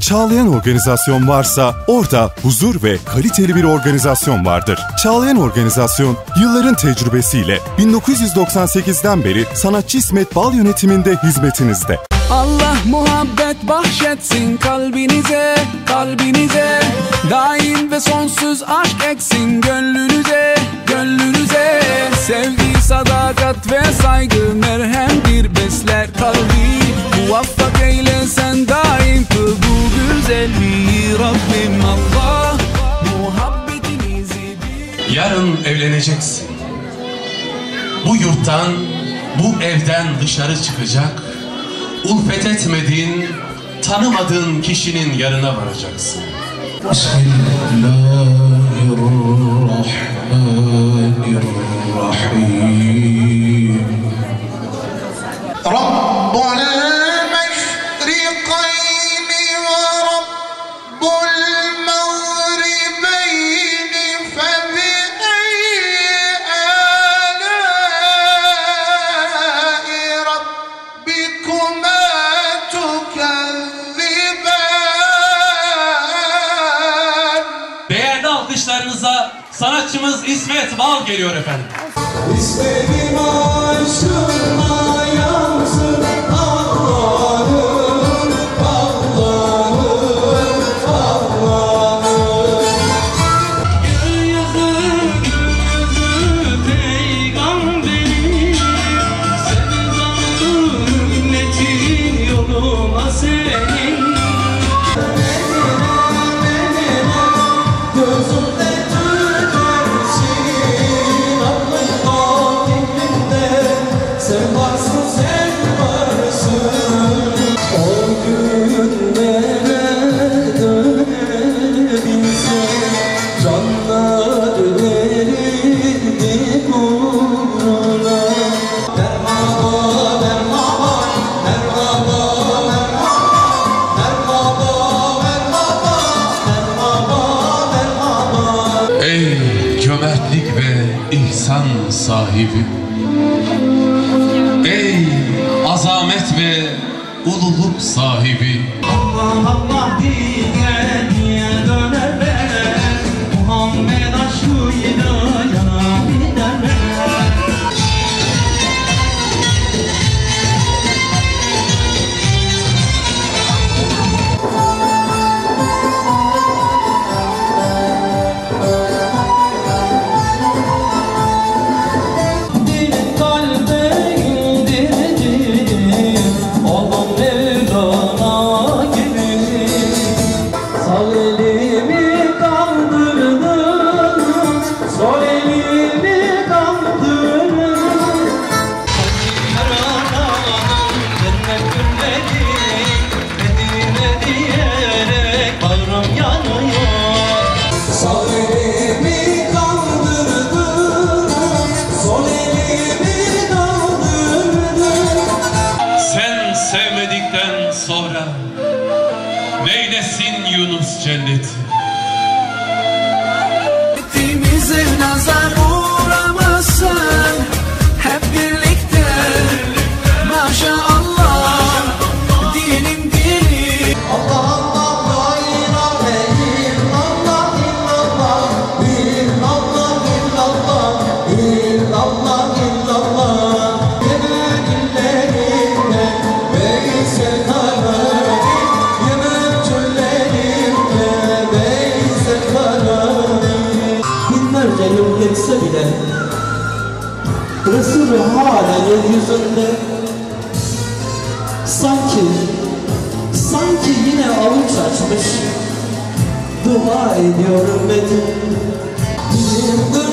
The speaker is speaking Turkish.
Çağlayan Organizasyon varsa orada huzur ve kaliteli bir organizasyon vardır. Çağlayan Organizasyon yılların tecrübesiyle 1998'den beri sanatçı İsmet Bal yönetiminde hizmetinizde. Allah muhabbet bahşetsin kalbinize, kalbinize. Daim ve sonsuz aşk eksin gönlünüze, gönlünüze. Sevgi, sadakat ve saygı merhemdir besler kalbi. Muvaffak eyle sen daim kıl bu güzelliği Rabbim Allah. Muhabbetinizi bil. Yarın evleneceksin. Bu yurttan, bu evden dışarı çıkacak, ulfet etmediğin, tanımadığın kişinin yanına varacaksın. Bismillahirrahmanirrahim. Rabbul Meşrikayni ve Rabbul Mağribeyni febi eyyi âlâi Rabbikumâ. Değerli alkışlarınıza sanatçımız İsmet Bal geliyor efendim. İstedim aşkına yansın ağlarım, ağlarım, ağlarım. Gül yüzü, peygamberim. Sevdalı ümmetin yoluna senin. Ey cömertlik ve ihsan sahibi, ey azamet ve ululuk sahibi. Allah Allah diye diye döner be, Muhammed aşkıyla yana gider be. Sonra neylesin Yunus cenneti? Etimize nazar uğramasın, hep birlikte maşallah diyelim diyelim. Allah Allah la ilahe illallah illallah illallah illallah illallah illallah. Yol geçse bile Resul-i Hâlâ yeryüzünde sanki yine avuç açmış dua ediyor ümmetim.